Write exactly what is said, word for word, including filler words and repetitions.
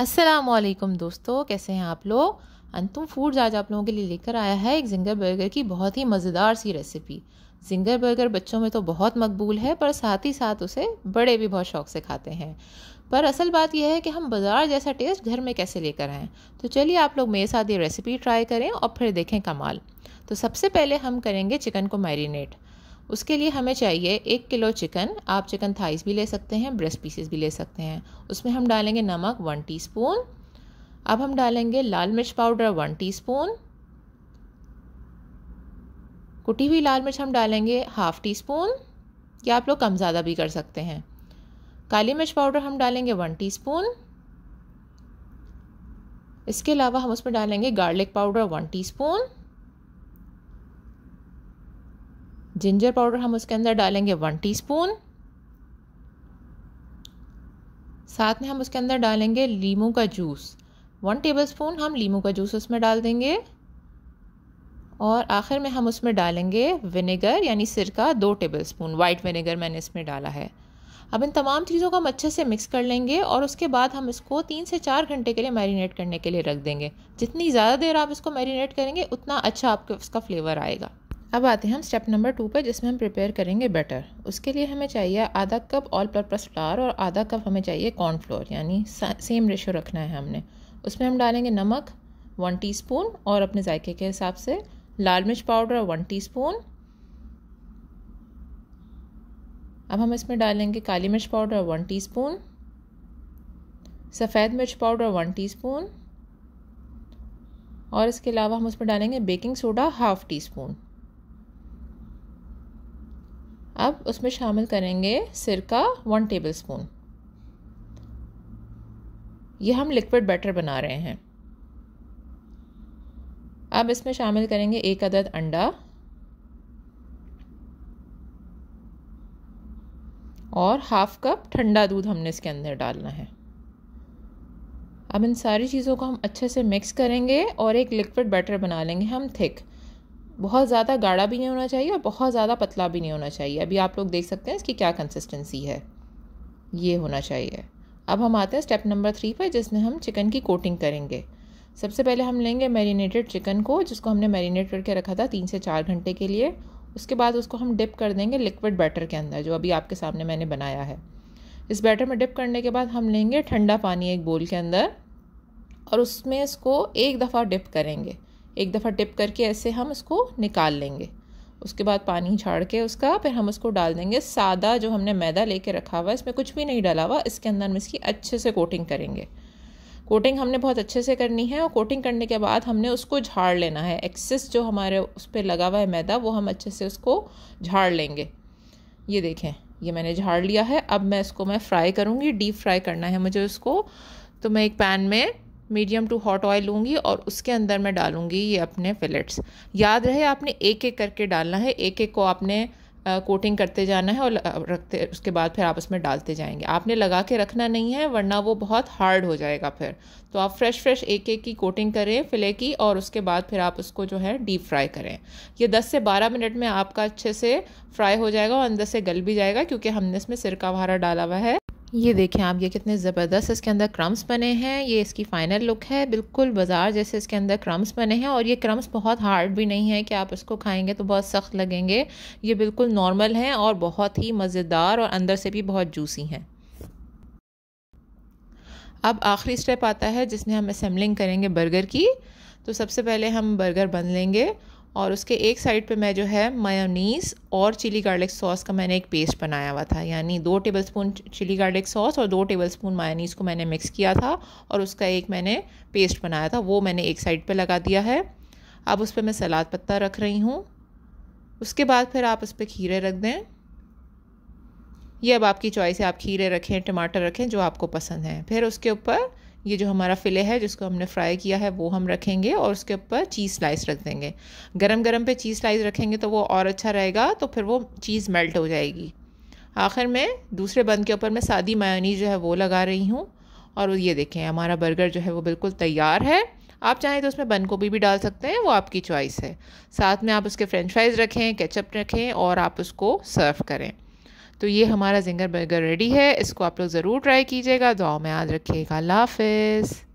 अस्सलामुअलैकुम दोस्तों, कैसे हैं आप लोग। अंतुम फूड्स आज आप लोगों के लिए लेकर आया है एक जिंगर बर्गर की बहुत ही मज़ेदार सी रेसिपी। जिंगर बर्गर बच्चों में तो बहुत मकबूल है, पर साथ ही साथ उसे बड़े भी बहुत शौक से खाते हैं। पर असल बात यह है कि हम बाज़ार जैसा टेस्ट घर में कैसे लेकर आएँ। तो चलिए आप लोग मेरे साथ ये रेसिपी ट्राई करें और फिर देखें कमाल। तो सबसे पहले हम करेंगे चिकन को मैरिनेट। उसके लिए हमें चाहिए एक किलो चिकन। आप चिकन थाइस भी ले सकते हैं, ब्रेस्ट पीसेस भी ले सकते हैं। उसमें हम डालेंगे नमक वन टीस्पून। अब हम डालेंगे लाल मिर्च पाउडर वन टीस्पून। कुटी हुई लाल मिर्च हम डालेंगे हाफ टी स्पून, या आप लोग कम ज़्यादा भी कर सकते हैं। काली मिर्च पाउडर हम डालेंगे वन टीस्पून। इसके अलावा हम उसमें डालेंगे garlic powder one teaspoon. Ginger powder हम उसके अंदर डालेंगे वन टीस्पून। साथ में हम उसके अंदर डालेंगे लीमू का जूस। वन टेबलस्पून हम लीमू का जूस उसमें डाल देंगे। और आखिर में हम उसमें डालेंगे विनेगर यानी सिरका दो टेबलस्पून। वाइट विनेगर मैंने इसमें डाला है। अब इन तमाम चीज़ों को हम अच्छे से मिक्स कर लेंगे और उसके बाद हम इसको तीन से चार घंटे के लिए मैरिनेट करने के लिए रख देंगे। जितनी ज़्यादा देर आप इसको मैरिनेट करेंगे उतना अच्छा आपको उसका फ्लेवर आएगा। अब आते हैं हम स्टेप नंबर टू पर, जिसमें हम प्रिपेयर करेंगे बैटर। उसके लिए हमें चाहिए आधा कप ऑल पर्पस फ्लावर और आधा कप हमें चाहिए कॉर्नफ्लोर, यानी सेम रेशो रखना है हमने। उसमें हम डालेंगे नमक वन टीस्पून और अपने जायके के हिसाब से लाल मिर्च पाउडर वन टीस्पून। अब हम इसमें डालेंगे काली मिर्च पाउडर वन टीस्पून, सफ़ेद मिर्च पाउडर वन टीस्पून, और इसके अलावा हम उसमें डालेंगे baking soda half teaspoon. अब उसमें शामिल करेंगे सिरका वन टेबलस्पून। यह हम लिक्विड बैटर बना रहे हैं। अब इसमें शामिल करेंगे एक अदद अंडा और हाफ कप ठंडा दूध हमने इसके अंदर डालना है। अब इन सारी चीज़ों को हम अच्छे से मिक्स करेंगे और एक लिक्विड बैटर बना लेंगे हम थिक। बहुत ज़्यादा गाढ़ा भी नहीं होना चाहिए और बहुत ज़्यादा पतला भी नहीं होना चाहिए। अभी आप लोग देख सकते हैं इसकी क्या कंसिस्टेंसी है, ये होना चाहिए। अब हम आते हैं स्टेप नंबर थ्री पर, जिसमें हम चिकन की कोटिंग करेंगे। सबसे पहले हम लेंगे मैरिनेटेड चिकन को, जिसको हमने मैरिनेट करके रखा था तीन से चार घंटे के लिए। उसके बाद उसको हम डिप कर देंगे लिक्विड बैटर के अंदर, जो अभी आपके सामने मैंने बनाया है। इस बैटर में डिप करने के बाद हम लेंगे ठंडा पानी एक बोल के अंदर और उसमें इसको एक दफ़ा डिप करेंगे। एक दफ़ा डिप करके ऐसे हम इसको निकाल लेंगे। उसके बाद पानी झाड़ के उसका फिर हम उसको डाल देंगे। सादा जो हमने मैदा लेके रखा हुआ है, इसमें कुछ भी नहीं डाला हुआ, इसके अंदर हम इसकी अच्छे से कोटिंग करेंगे। कोटिंग हमने बहुत अच्छे से करनी है और कोटिंग करने के बाद हमने उसको झाड़ लेना है। एक्सेस जो हमारे उस पर लगा हुआ है मैदा, वो हम अच्छे से उसको झाड़ लेंगे। ये देखें, ये मैंने झाड़ लिया है। अब मैं इसको मैं फ्राई करूँगी, डीप फ्राई करना है मुझे उसको। तो मैं एक पैन में मीडियम टू हॉट ऑयल लूँगी और उसके अंदर मैं डालूँगी ये अपने फिलेट्स। याद रहे आपने एक एक करके डालना है, एक एक को आपने कोटिंग करते जाना है और रखते, उसके बाद फिर आप उसमें डालते जाएंगे। आपने लगा के रखना नहीं है, वरना वो बहुत हार्ड हो जाएगा फिर। तो आप फ्रेश फ्रेश एक एक की कोटिंग करें फिले की और उसके बाद फिर आप उसको जो है डीप फ्राई करें। ये दस से बारह मिनट में आपका अच्छे से फ्राई हो जाएगा और अंदर से गल भी जाएगा, क्योंकि हमने इसमें सिरका वगैरह डाला हुआ है। ये देखें आप, ये कितने ज़बरदस्त इसके अंदर क्रम्स बने हैं। ये इसकी फ़ाइनल लुक है, बिल्कुल बाजार जैसे इसके अंदर क्रम्स बने हैं। और ये क्रम्स बहुत हार्ड भी नहीं है कि आप इसको खाएंगे तो बहुत सख्त लगेंगे। ये बिल्कुल नॉर्मल हैं और बहुत ही मज़ेदार और अंदर से भी बहुत जूसी हैं। अब आखिरी स्टेप आता है, जिसमें हम असेंबलिंग करेंगे बर्गर की। तो सबसे पहले हम बर्गर बन लेंगे और उसके एक साइड पे मैं जो है मायोनीज़ और चिली गार्लिक सॉस का मैंने एक पेस्ट बनाया हुआ था, यानी दो टेबलस्पून चिली गार्लिक सॉस और दो टेबलस्पून मायोनीज़ को मैंने मिक्स किया था और उसका एक मैंने पेस्ट बनाया था, वो मैंने एक साइड पे लगा दिया है। अब उस पर मैं सलाद पत्ता रख रही हूँ। उसके बाद फिर आप उस पर खीरे रख दें। ये अब आपकी चॉइस है, आप खीरे रखें, टमाटर रखें, जो आपको पसंद है। फिर उसके ऊपर ये जो हमारा फ़िले है जिसको हमने फ्राई किया है, वो हम रखेंगे और उसके ऊपर चीज़ स्लाइस रख देंगे। गरम गरम पे चीज़ स्लाइस रखेंगे तो वो और अच्छा रहेगा, तो फिर वो चीज़ मेल्ट हो जाएगी। आखिर में दूसरे बन के ऊपर मैं सादी मायोनीज जो है वो लगा रही हूँ और ये देखें हमारा बर्गर जो है वो बिल्कुल तैयार है। आप चाहें तो उसमें बन गोभी भी डाल सकते हैं, वो आपकी चॉइस है। साथ में आप उसके फ्रेंच फ्राइज़ रखें, केचप रखें और आप उसको सर्व करें। तो ये हमारा जिंगर बर्गर रेडी है। इसको आप लोग ज़रूर ट्राई कीजिएगा। दुआओं में याद रखिएगा। अल्लाह हाफिज़।